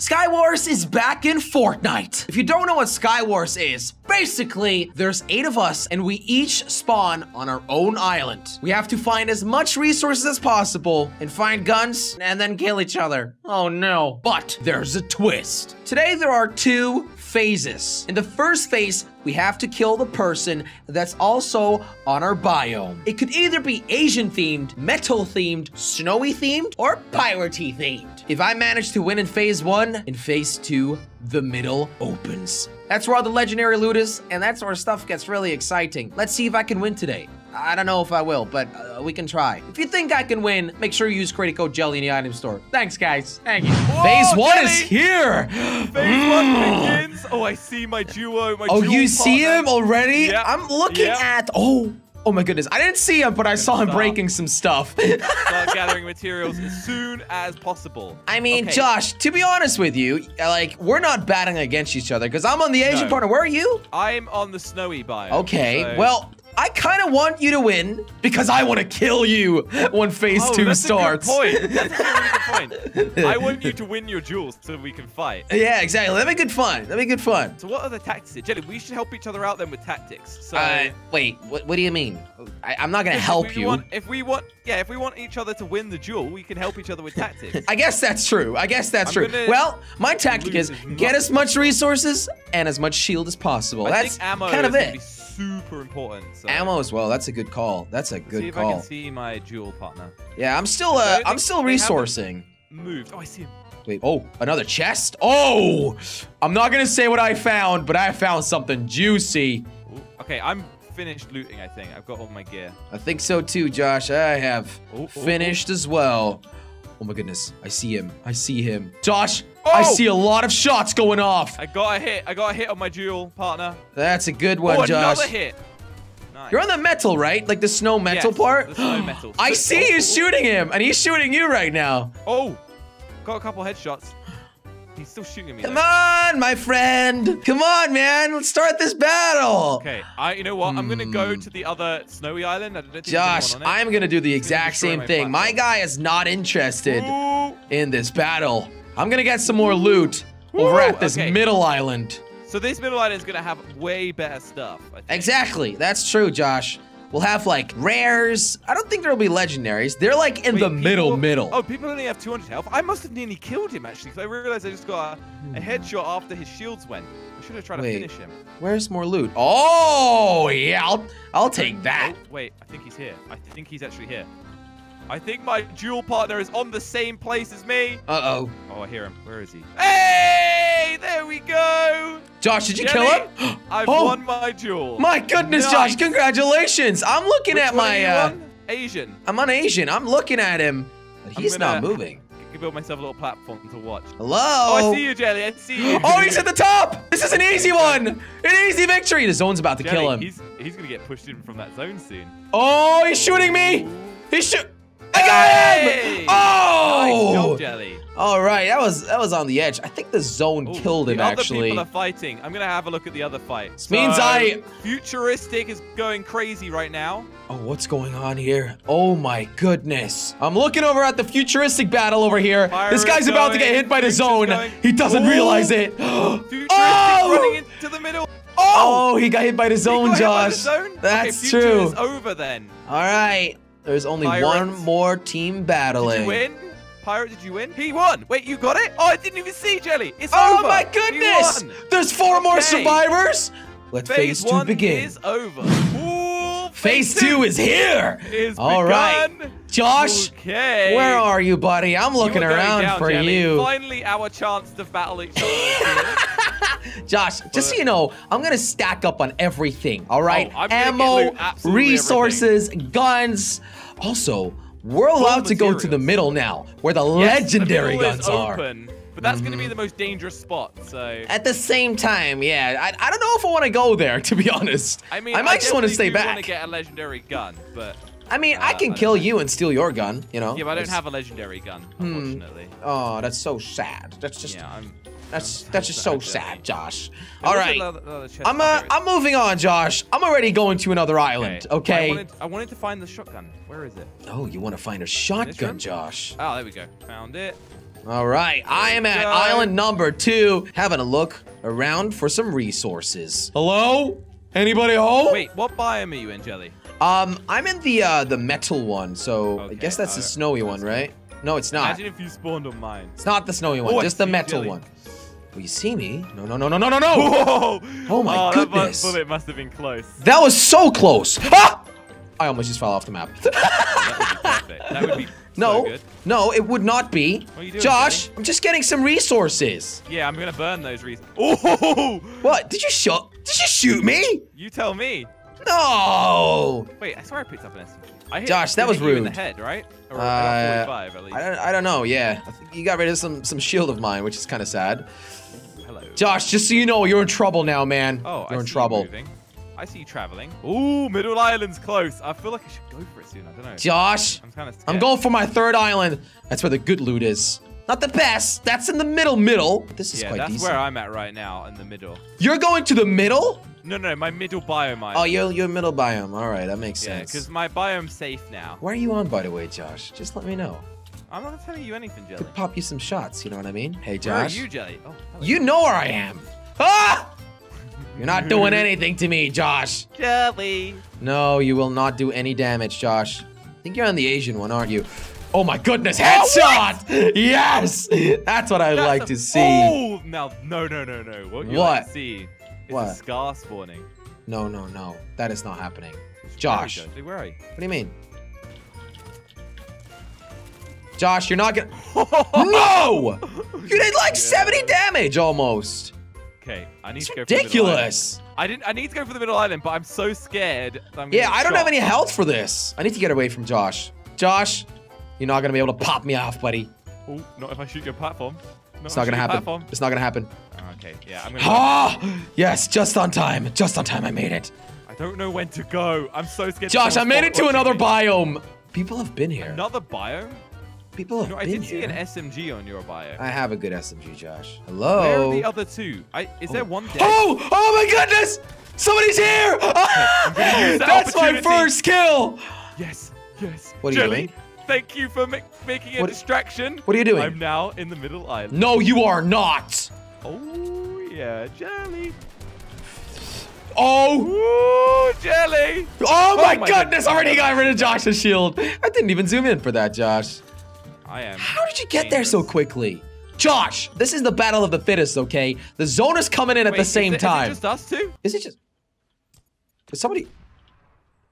Skywars is back in Fortnite. If you don't know what Skywars is, basically, there's 8 of us and we each spawn on our own island. We have to find as much resources as possible and find guns and then kill each other. Oh no. But there's a twist. Today there are 2 phases. In the first phase, we have to kill the person that's also on our biome. It could either be Asian-themed, metal-themed, snowy-themed, or piratey-themed. If I manage to win in phase 1, in phase 2, the middle opens. That's where all the legendary loot is, and that's where stuff gets really exciting. Let's see if I can win today. I don't know if I will, but we can try. If you think I can win, make sure you use credit code Jelly in the item store. Thanks, guys. Thank you. Whoa, phase 1 Jelly is here. Phase 1 begins. Oh, I see my duo. You see him already? Yep. I'm looking at... Oh my goodness. I didn't see him, but I saw him breaking some stuff. Start gathering materials as soon as possible. I mean, Josh, to be honest with you, like, we're not batting against each other because I'm on the Asian part. Where are you? I'm on the snowy biome. Okay, so... well... I kind of want you to win because I want to kill you when phase 2 starts. That's a good point. That's a really good point. I want you to win your duels so we can fight. Yeah, exactly. That'd be good fun. That'd be good fun. So what are the tactics here? Jelly, we should help each other out then with tactics. So wait, what do you mean? I'm not going to help you. If we want each other to win the duel, we can help each other with tactics. I guess that's true. I'm true. Well, my tactic is get as much resources and as much shield as possible. That's kind of it. Super important. So. Ammo as well. That's a good call. That's a good call. See if I can see my duel partner. Yeah, I'm still resourcing. Moved. Oh, I see him. Wait. Oh, another chest. Oh, I'm not gonna say what I found, but I found something juicy. Ooh, okay, I'm finished looting. I think I've got all my gear. I think so too, Josh. I have finished as well. Oh my goodness. I see him. I see him. Josh. Oh! I see a lot of shots going off. I got a hit. I got a hit on my duel partner. That's a good one, Josh. Another hit. Nice. You're on the metal, right? Like the snow metal part? The snow metal. I see you shooting him, and he's shooting you right now. Oh, got a couple headshots. He's still shooting me. Come on, my friend. Come on, man. Let's start this battle. Okay. You know what? I'm going to go to the other snowy island. I don't think Josh, I'm going to do the exact same thing. My guy is not interested in this battle. I'm going to get some more loot over at this middle island. So this middle island is going to have way better stuff. I think. Exactly. That's true, Josh. We'll have, like, rares. I don't think there'll be legendaries. They're, like, in the middle. Oh, people only have 200 health. I must have nearly killed him, actually, because I realized I just got a headshot after his shields went. I should have tried to finish him. Where's more loot? Oh, yeah, I'll take that. Oh, wait, I think he's here. I think he's actually here. I think my duel partner is on the same place as me. Uh-oh. Oh, I hear him. Where is he? Hey, there we go. Josh, did you kill him? I've won my duel. My goodness, Josh, congratulations. I'm looking at my... Asian. I'm on Asian. I'm looking at him, but he's not moving. I can build myself a little platform to watch. Hello? Oh, I see you, Jelly. I see you. Oh, he's at the top. This is an easy one. An easy victory. The zone's about to kill him. He's going to get pushed in from that zone soon. Oh, he's shooting me. He's shooting... I got him! Oh! Nice job, Jelly. All right, that was on the edge. I think the zone killed him, actually. The other people are fighting. I'm going to have a look at the other fight. This means Futuristic is going crazy right now. Oh, what's going on here? Oh, my goodness. I'm looking over at the Futuristic battle over here. This guy's about to get hit by the zone. He doesn't realize it. Futuristic running into the middle. Oh, he got hit by the zone, Josh. That's true. Future is over then. All right. There's only one more team battling. Did you win? Pirate, did you win? He won. Wait, you got it? Oh, I didn't even see, Jelly. It's over. Oh, my goodness. There's 4 more survivors. Let phase 2 begin. Phase 1 is over. Ooh, phase 2 is here. All right. Josh, where are you, buddy? I'm looking around for you. Finally, our chance to battle each other. Josh, just so you know, I'm going to stack up on everything, all right? Ammo, resources, guns. Also, we're allowed to go to the middle now, where the legendary guns are. But that's going to be the most dangerous spot, so... At the same time, yeah. I don't know if I want to go there, to be honest. I mean, I might just want to stay back. I want to get a legendary gun, but... I mean, I can kill you and steal your gun, you know? Yeah, but I don't have a legendary gun, unfortunately. Oh, that's so sad. That's just... Yeah, that's just so sad, Josh. All right. I'm moving on, Josh. I'm already going to another island, okay? I wanted to find the shotgun. Where is it? Oh, you want to find a shotgun, Josh. Oh, there we go. Found it. All right, I am at island number 2, having a look around for some resources. Hello? Anybody home? Wait, what biome are you in, Jelly? I'm in the metal one, so okay, I guess that's the snowy one, right? No, it's not. Imagine if you spawned on mine. It's not the snowy one, just the metal one. Will you see me? No, no, no, no, no, no, no! Whoa! Oh my goodness! That bullet must have been close. That was so close! Ah! I almost just fell off the map. That would be perfect. That would be so good. No, it would not be. What are you doing, Josh, Jelly? I'm just getting some resources. Yeah, I'm gonna burn those resources. Oh! What? Did you shoot me? You tell me. No! Wait, I swear I picked up an SMG. Josh, that was rude. In the head, right? Or like 45, at least. I don't know. Yeah, I think you got rid of some shield of mine, which is kind of sad. Hello. Josh, just so you know, you're in trouble now, man. Oh, you're in trouble. I see you traveling. Ooh, middle island's close. I feel like I should go for it soon. I don't know. Josh, I'm kind of scared. I'm going for my 3rd island. That's where the good loot is. Not the best. That's in the middle. This is quite decent. Yeah, that's where I'm at right now, in the middle. You're going to the middle? No, no, my middle biome. Oh, your middle biome. All right, that makes sense. Yeah, because my biome's safe now. Where are you on, by the way, Josh? Just let me know. I'm not telling you anything, Jelly. Could pop you some shots. You know what I mean? Hey, Josh. Where are you, Jelly? Oh, you know where I am. Ah! You're not doing anything to me, Josh. Jelly. No, you will not do any damage, Josh. I think you're on the Asian one, aren't you? Oh my goodness, headshot! Oh, yes! That's what I like to see. Oh, no, no, no, no, no. What you like to see is a scar spawning. No, no, no. That is not happening. Josh. Where are you? What do you mean? Josh, you're not gonna... No! You did like 70 damage almost. Okay, I need to go for the middle island. Ridiculous! I need to go for the middle island, but I'm so scared that I'm gonna get shot. I don't have any health for this. I need to get away from Josh. Josh, you're not gonna be able to pop me off, buddy. Oh, not if I shoot your platform. It's not gonna happen. It's not gonna happen. Okay, yeah, I'm gonna. Ah! Yes, just on time. Just on time, I made it. I don't know when to go. I'm so scared. Josh, I made it to another biome. People have been here. Another biome? People have been here. I did see an SMG on your bio. I have a good SMG, Josh. Hello? Where are the other 2? Is there one dead? Oh! Oh my goodness! Somebody's here! Ah! That's my first kill! Yes, yes. What are you doing? Thank you for making a distraction. What are you doing? I'm now in the middle island. No, you are not! Oh, yeah, Jelly. Oh! Ooh, Jelly! Oh my goodness! I already got rid of Josh's shield. I didn't even zoom in for that, Josh. I am. How did you get there so quickly? Josh, this is the battle of the fittest, okay? The zone is coming in at the same time. Is it just us two?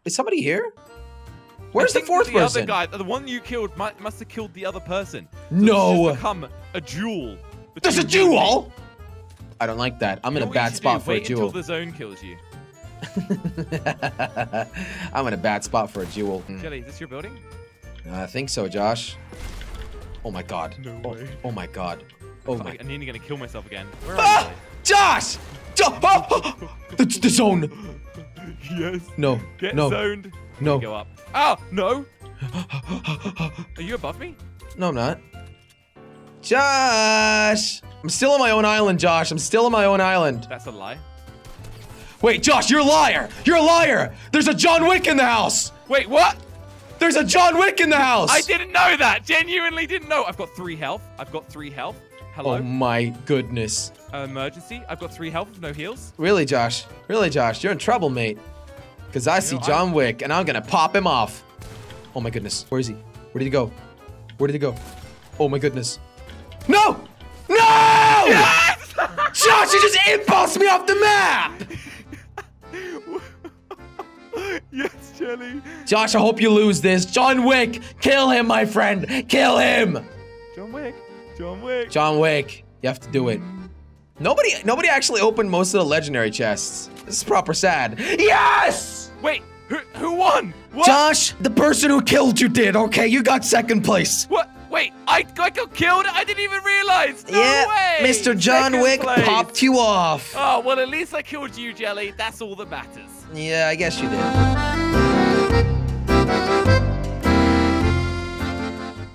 Is somebody here? Where's the 4th person? The other guy, the one you killed must have killed the other person. So no. It's become a duel. There's a duel? I don't like that. I'm in a bad spot for a duel. Wait until the zone kills you. I'm in a bad spot for a duel. Jelly, is this your building? I think so, Josh. Oh my god. No way. Oh my god. Oh my. I'm nearly gonna kill myself again. Where are you? Josh! The zone! Yes. No. Get zoned. No. Go up. Oh, no! Are you above me? No, I'm not. Josh! I'm still on my own island, Josh. I'm still on my own island. That's a lie. Wait, Josh, you're a liar! You're a liar! There's a John Wick in the house! Wait, what? There's a John Wick in the house! I didn't know that! Genuinely didn't know! I've got 3 health. I've got 3 health. Hello? Oh my goodness. Emergency. I've got 3 health with no heals. Really, Josh? Really, Josh? You're in trouble, mate. Because I see John Wick, and I'm gonna pop him off. Oh my goodness. Where is he? Where did he go? Where did he go? Oh my goodness. No! No! Yes! Josh, you just impulsed me off the map! Yes, Jelly. Josh, I hope you lose this. John Wick, kill him, my friend. Kill him. John Wick. John Wick. John Wick. You have to do it. Nobody actually opened most of the legendary chests. This is proper sad. Yes! Wait, who won? What? Josh, the person who killed you did, okay? You got 2nd place. What? Wait, I got killed? I didn't even realize. No way. Mr. John Wick popped you off. Oh, well, at least I killed you, Jelly. That's all that matters. Yeah, I guess you did.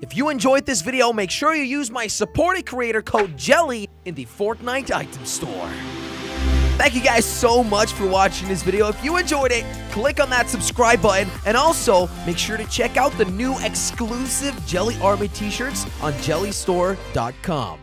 If you enjoyed this video, make sure you use my supported creator code JELLY in the Fortnite item store. Thank you guys so much for watching this video. If you enjoyed it, click on that subscribe button, and also make sure to check out the new exclusive Jelly Army t-shirts on jellystore.com.